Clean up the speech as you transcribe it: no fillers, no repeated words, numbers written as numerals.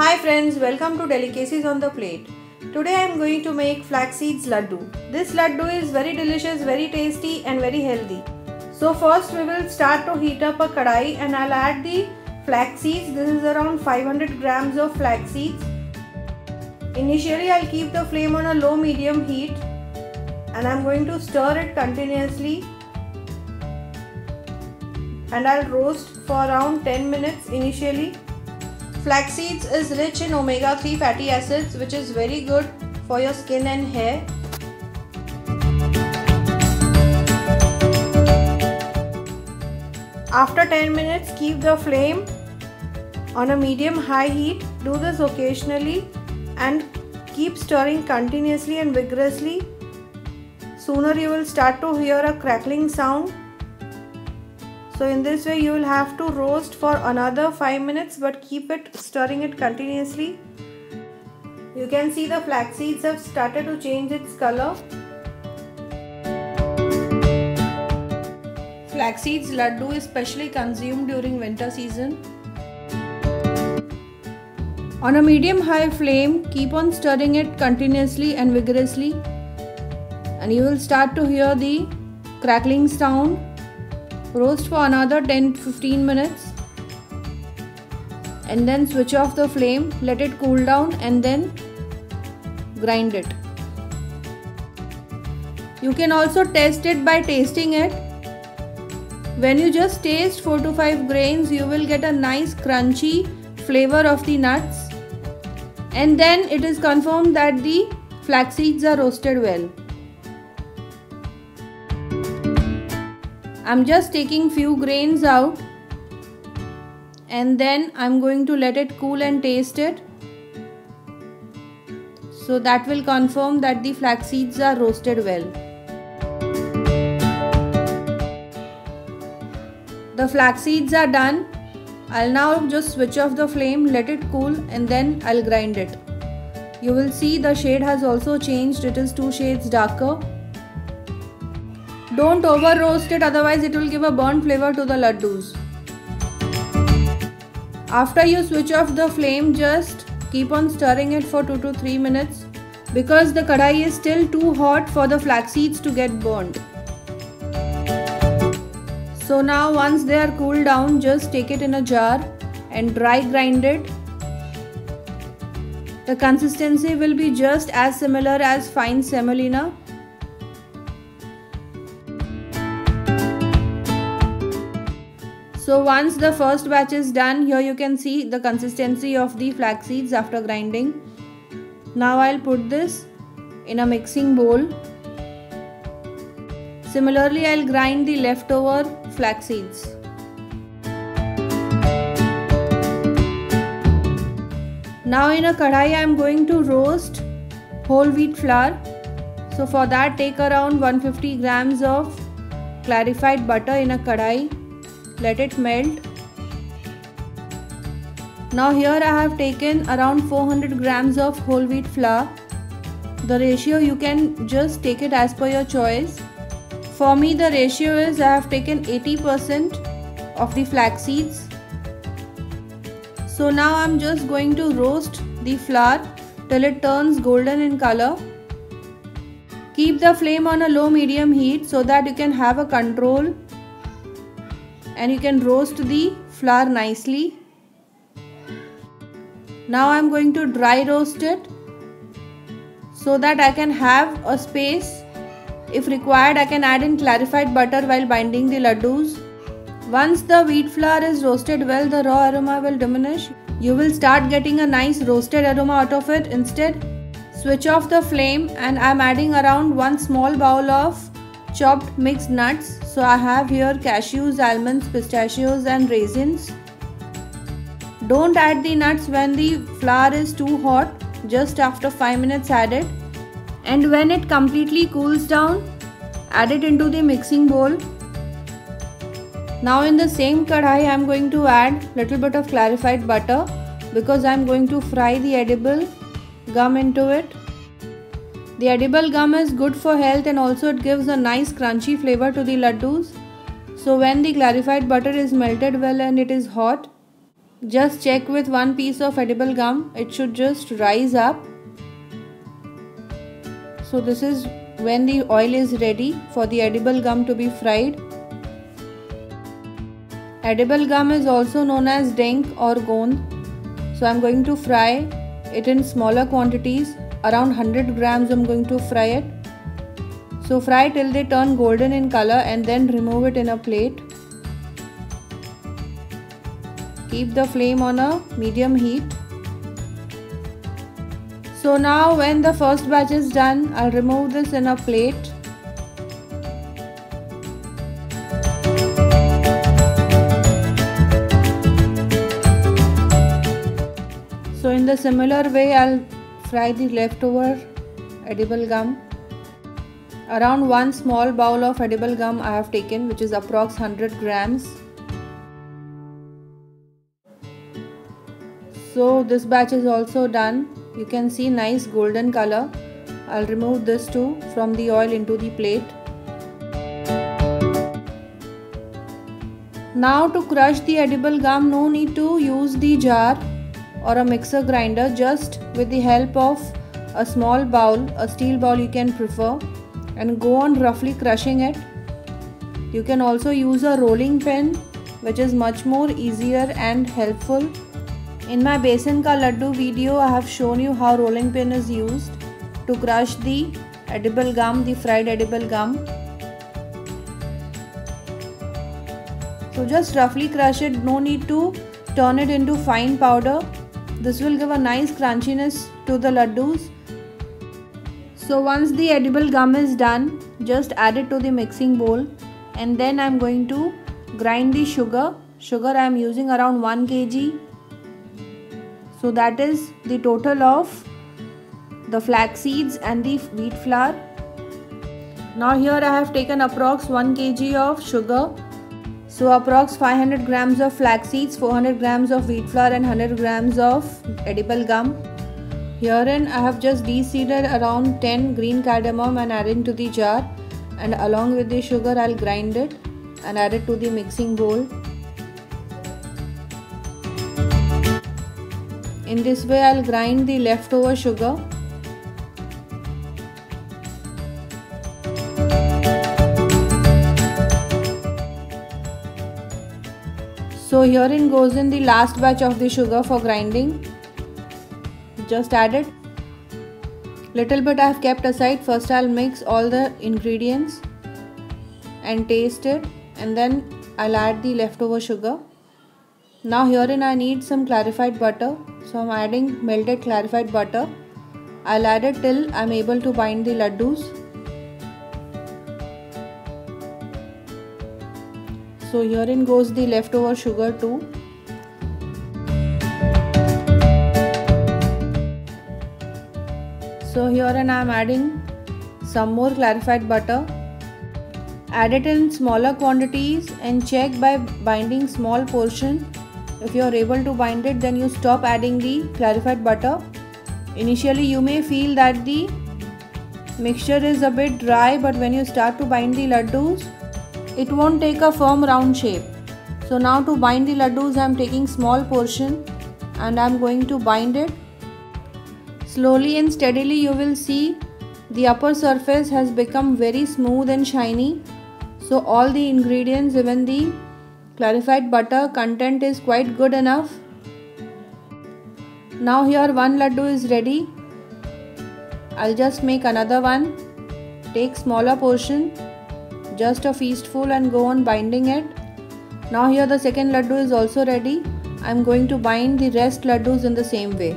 Hi friends, welcome to Delicacies on the Plate. Today I am going to make flax seeds laddu. This laddu is very delicious, very tasty and very healthy. So first we will start to heat up a kadai and I'll add the flax seeds. This is around 500 grams of flax seeds. Initially I'll keep the flame on a low medium heat and I'm going to stir it continuously. And I'll roast for around 10 minutes initially. Flax seeds is rich in omega-3 fatty acids, which is very good for your skin and hair. After 10 minutes, keep the flame on a medium-high heat. Do this occasionally and keep stirring continuously and vigorously. Sooner you will start to hear a crackling sound. So in this way you will have to roast for another 5 minutes but keep it stirring it continuously. You can see the flax seeds have started to change its color. Flax seeds laddu is specially consumed during winter season. On a medium-high flame, keep on stirring it continuously and vigorously and you will start to hear the crackling sound. Roast for another 10-15 minutes and then switch off the flame, let it cool down and then grind it. You can also test it by tasting it. When you just taste 4 to 5 grains, you will get a nice crunchy flavor of the nuts and then it is confirmed that the flax seeds are roasted well. I'm just taking few grains out and then I'm going to let it cool and taste it. So that will confirm that the flax seeds are roasted well. The flax seeds are done. I'll now just switch off the flame, let it cool and then I'll grind it. You will see the shade has also changed. It is 2 shades darker. Don't over roast it, otherwise it will give a burnt flavor to the laddus. After you switch off the flame, just keep on stirring it for 2 to 3 minutes because the kadai is still too hot for the flax seeds to get burnt. So now once they are cooled down, just take it in a jar and dry grind it. The consistency will be just as similar as fine semolina. So once the first batch is done, here you can see the consistency of the flax seeds after grinding. Now I'll put this in a mixing bowl. Similarly, I'll grind the leftover flax seeds. Now in a kadai I'm going to roast whole wheat flour. So for that, take around 150 grams of clarified butter in a kadai. Let it melt. Now here I have taken around 400 grams of whole wheat flour. The ratio you can just take it as per your choice. For me the ratio is I have taken 80% of the flax seeds. So now I am just going to roast the flour till it turns golden in color. Keep the flame on a low medium heat so that you can have a control and you can roast the flour nicely. Now I am going to dry roast it so that I can have a space. If required, I can add in clarified butter while binding the laddus. Once the wheat flour is roasted well, the raw aroma will diminish. You will start getting a nice roasted aroma out of it. Instead, switch off the flame and I am adding around 1 small bowl of chopped mixed nuts. So I have here cashews, almonds, pistachios and raisins. Don't add the nuts when the flour is too hot. Just after 5 minutes add it. And when it completely cools down, add it into the mixing bowl. Now in the same kadai I am going to add little bit of clarified butter because I am going to fry the edible gum into it. The edible gum is good for health and also it gives a nice crunchy flavor to the laddus. So when the clarified butter is melted well and it is hot, Just check with one piece of edible gum. It should just rise up. So this is when the oil is ready for the edible gum to be fried. Edible gum is also known as denk or gond. So I'm going to fry it in smaller quantities. Around 100 grams I'm going to fry it. So fry till they turn golden in color and then remove it in a plate. Keep the flame on a medium heat. So now when the first batch is done, I'll remove this in a plate. So in the similar way, I'll fry the leftover edible gum. Around one small bowl of edible gum I have taken, which is approx 100 grams. So this batch is also done. You can see nice golden color. I'll remove this too from the oil into the plate. Now to crush the edible gum, no need to use the jar or a mixer grinder, just with the help of a small bowl, a steel bowl you can prefer, and go on roughly crushing it. You can also use a rolling pin, which is much more easier and helpful. In my बेसन का Laddu video, I have shown you how rolling pin is used to crush the edible gum, the fried edible gum. So just roughly crush it. No need to turn it into fine powder. This will give a nice crunchiness to the laddus. So once the edible gum is done, just add it to the mixing bowl, and then I'm going to grind the sugar. Sugar I'm using around 1 kg. So that is the total of the flax seeds and the wheat flour. Now here I have taken approx 1 kg of sugar. So approx 500 grams of flax seeds, 400 grams of wheat flour and 100 grams of edible gum. Herein I have just de-seeded around 10 green cardamom and added to the jar, and along with the sugar I'll grind it and add it to the mixing bowl. In this way I'll grind the leftover sugar. So herein goes in the last batch of the sugar for grinding. Just add it. Little bit I've kept aside. First I'll mix all the ingredients and taste it, and then I'll add the leftover sugar. Now herein I need some clarified butter, so I'm adding melted clarified butter. I'll add it till I'm able to bind the laddus. So herein goes the leftover sugar too. So herein I'm adding some more clarified butter. Add it in smaller quantities and check by binding small portion. If you are able to bind it, then you stop adding the clarified butter. Initially you may feel that the mixture is a bit dry, but when you start to bind the laddus, it won't take a firm round shape. So now to bind the laddus, I am taking small portion and I am going to bind it. Slowly and steadily you will see the upper surface has become very smooth and shiny. So all the ingredients, even the clarified butter content, is quite good enough. Now here one laddu is ready. I'll just make another one. Take smaller portion, just a fistful, and go on binding it. Now here the second laddu is also ready. I'm going to bind the rest laddus in the same way.